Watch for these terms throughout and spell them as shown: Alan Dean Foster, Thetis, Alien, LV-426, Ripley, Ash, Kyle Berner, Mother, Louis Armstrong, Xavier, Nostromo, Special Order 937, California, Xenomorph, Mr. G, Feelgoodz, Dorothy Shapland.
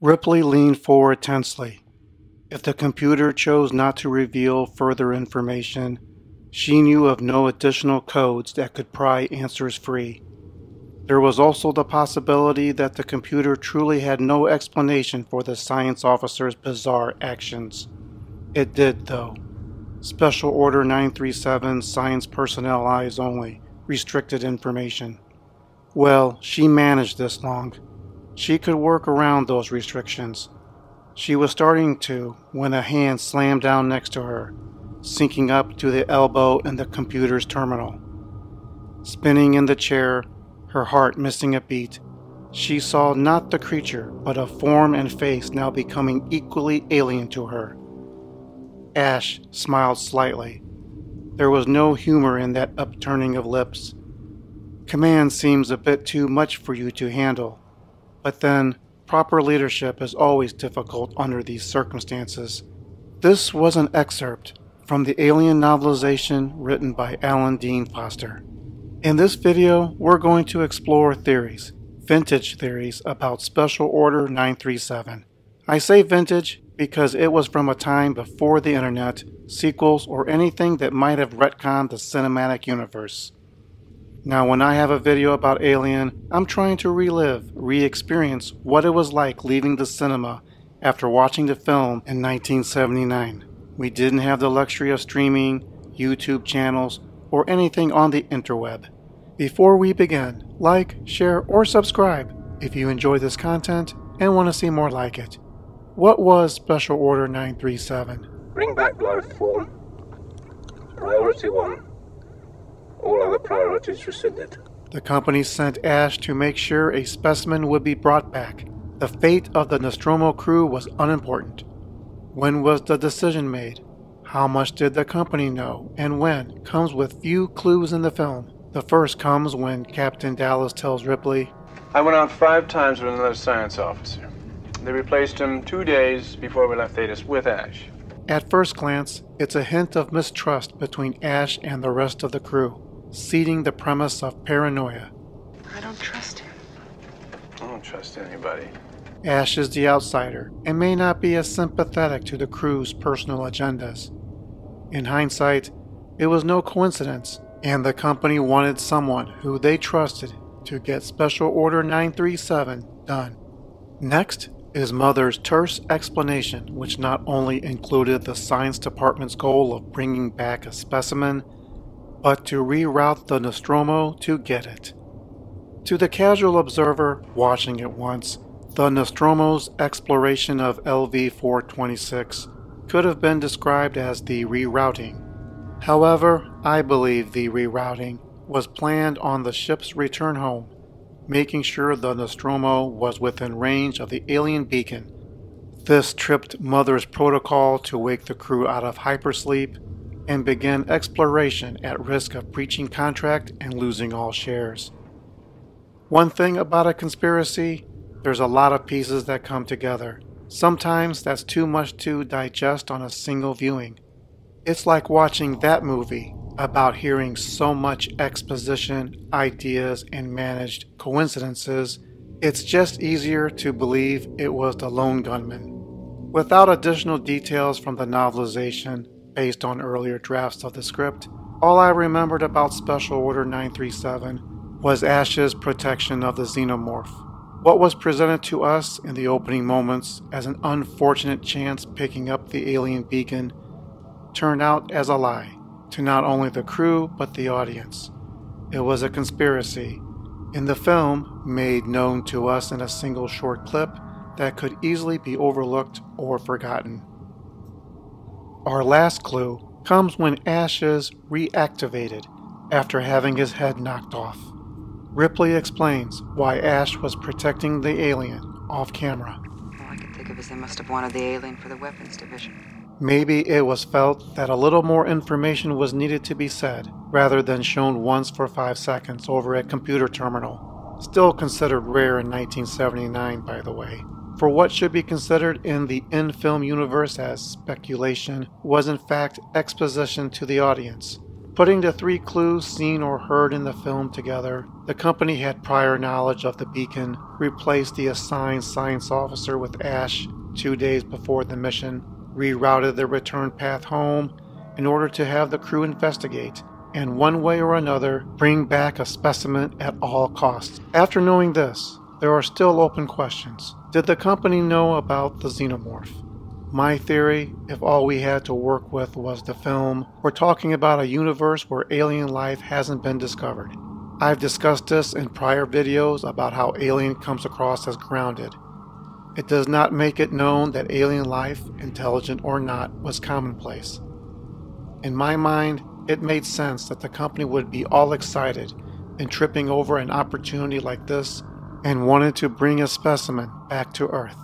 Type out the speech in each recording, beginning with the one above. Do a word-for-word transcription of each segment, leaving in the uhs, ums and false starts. Ripley leaned forward tensely. If the computer chose not to reveal further information, she knew of no additional codes that could pry answers free. There was also the possibility that the computer truly had no explanation for the science officer's bizarre actions. It did, though. Special Order nine three seven, science personnel eyes only, restricted information. Well, she managed this long. She could work around those restrictions. She was starting to when a hand slammed down next to her, sinking up to the elbow in the computer's terminal. Spinning in the chair, her heart missing a beat, she saw not the creature, but a form and face now becoming equally alien to her. Ash smiled slightly. There was no humor in that upturning of lips. Command seems a bit too much for you to handle, but then, proper leadership is always difficult under these circumstances. This was an excerpt from the Alien novelization written by Alan Dean Foster. In this video, we're going to explore theories, vintage theories about Special Order nine three seven. I say vintage because it was from a time before the internet, sequels, or anything that might have retconned the cinematic universe. Now, when I have a video about Alien, I'm trying to relive, re-experience what it was like leaving the cinema after watching the film in nineteen seventy-nine. We didn't have the luxury of streaming, YouTube channels, or anything on the interweb. Before we begin, like, share, or subscribe if you enjoy this content and want to see more like it. What was Special Order nine three seven? Bring back life form. Priority one. All other priorities rescinded. The company sent Ash to make sure a specimen would be brought back. The fate of the Nostromo crew was unimportant. When was the decision made? How much did the company know, and when, comes with few clues in the film. The first comes when Captain Dallas tells Ripley, I went out five times with another science officer. They replaced him two days before we left Thetis with Ash. At first glance, it's a hint of mistrust between Ash and the rest of the crew, seeding the premise of paranoia. I don't trust him. I don't trust anybody. Ash is the outsider and may not be as sympathetic to the crew's personal agendas. In hindsight, it was no coincidence, and the company wanted someone who they trusted to get Special Order nine three seven done. Next is Mother's terse explanation, which not only included the science department's goal of bringing back a specimen, but to reroute the Nostromo to get it. To the casual observer watching it once, the Nostromo's exploration of L V four twenty-six could have been described as the rerouting. However, I believe the rerouting was planned on the ship's return home, making sure the Nostromo was within range of the alien beacon. This tripped Mother's protocol to wake the crew out of hypersleep and begin exploration at risk of breaching contract and losing all shares. One thing about a conspiracy, there's a lot of pieces that come together. Sometimes that's too much to digest on a single viewing. It's like watching that movie about hearing so much exposition, ideas, and managed coincidences, it's just easier to believe it was the lone gunman. Without additional details from the novelization, based on earlier drafts of the script, all I remembered about Special Order nine three seven was Ash's protection of the Xenomorph. What was presented to us in the opening moments as an unfortunate chance picking up the alien beacon turned out as a lie to not only the crew, but the audience. It was a conspiracy, in the film, made known to us in a single short clip that could easily be overlooked or forgotten. Our last clue comes when Ash is reactivated after having his head knocked off. Ripley explains why Ash was protecting the alien off camera. All I can think of is they must have wanted the alien for the weapons division. Maybe it was felt that a little more information was needed to be said, rather than shown once for five seconds over a computer terminal, still considered rare in nineteen seventy-nine, by the way, for what should be considered in the in-film universe as speculation was in fact exposition to the audience, Putting the three clues seen or heard in the film together, the company had prior knowledge of the beacon, replaced the assigned science officer with Ash two days before the mission, rerouted the return path home in order to have the crew investigate, and one way or another, bring back a specimen at all costs. After knowing this, there are still open questions. Did the company know about the xenomorph? My theory, if all we had to work with was the film, we're talking about a universe where alien life hasn't been discovered. I've discussed this in prior videos about how Alien comes across as grounded. It does not make it known that alien life, intelligent or not, was commonplace. In my mind, it made sense that the company would be all excited in tripping over an opportunity like this and wanted to bring a specimen back to Earth.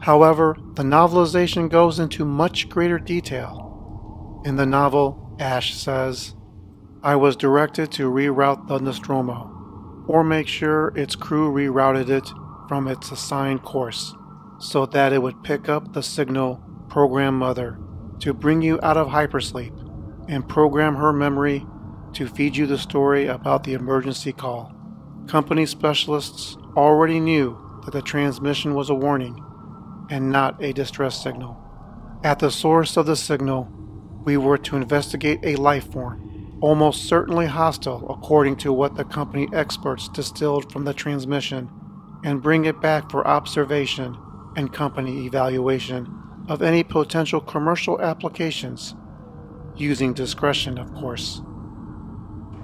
However, the novelization goes into much greater detail. In the novel, Ash says, "I was directed to reroute the Nostromo, or make sure its crew rerouted it from its assigned course, so that it would pick up the signal, program Mother, to bring you out of hypersleep, and program her memory to feed you the story about the emergency call." Company specialists already knew that the transmission was a warning and not a distress signal. At the source of the signal, we were to investigate a life form, almost certainly hostile according to what the company experts distilled from the transmission, and bring it back for observation and company evaluation of any potential commercial applications, using discretion, of course.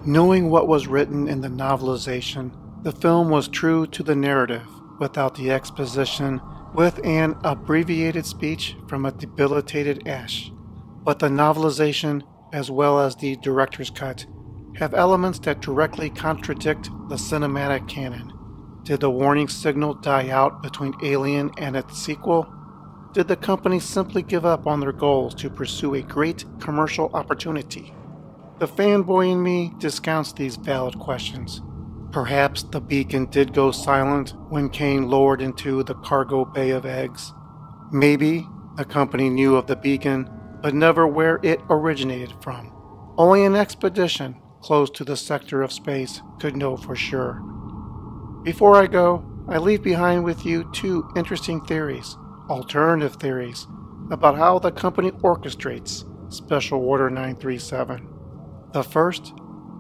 Knowing what was written in the novelization, the film was true to the narrative, without the exposition, with an abbreviated speech from a debilitated Ash. But the novelization, as well as the director's cut, have elements that directly contradict the cinematic canon. Did the warning signal die out between Alien and its sequel? Did the company simply give up on their goals to pursue a great commercial opportunity? The fanboy in me discounts these valid questions. Perhaps the beacon did go silent when Kane lowered into the cargo bay of eggs. Maybe the company knew of the beacon, but never where it originated from. Only an expedition close to the sector of space could know for sure. Before I go, I leave behind with you two interesting theories. Alternative theories about how the company orchestrates Special Order nine three seven. The first,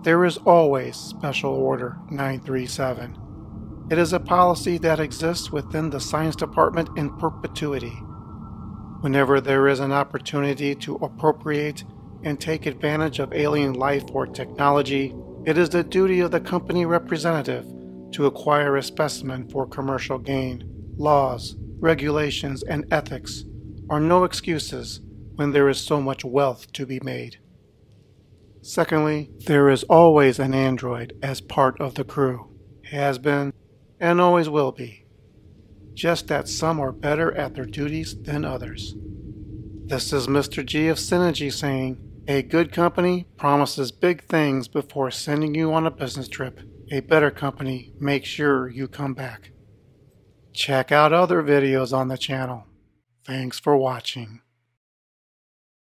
there is always Special Order nine three seven. It is a policy that exists within the science department in perpetuity. Whenever there is an opportunity to appropriate and take advantage of alien life or technology, it is the duty of the company representative to acquire a specimen for commercial gain. Laws, regulations, and ethics are no excuses when there is so much wealth to be made. Secondly, there is always an android as part of the crew, has been, and always will be. Just that some are better at their duties than others. This is Mister G of Synergy saying, a good company promises big things before sending you on a business trip. A better company makes sure you come back. Check out other videos on the channel. Thanks for watching.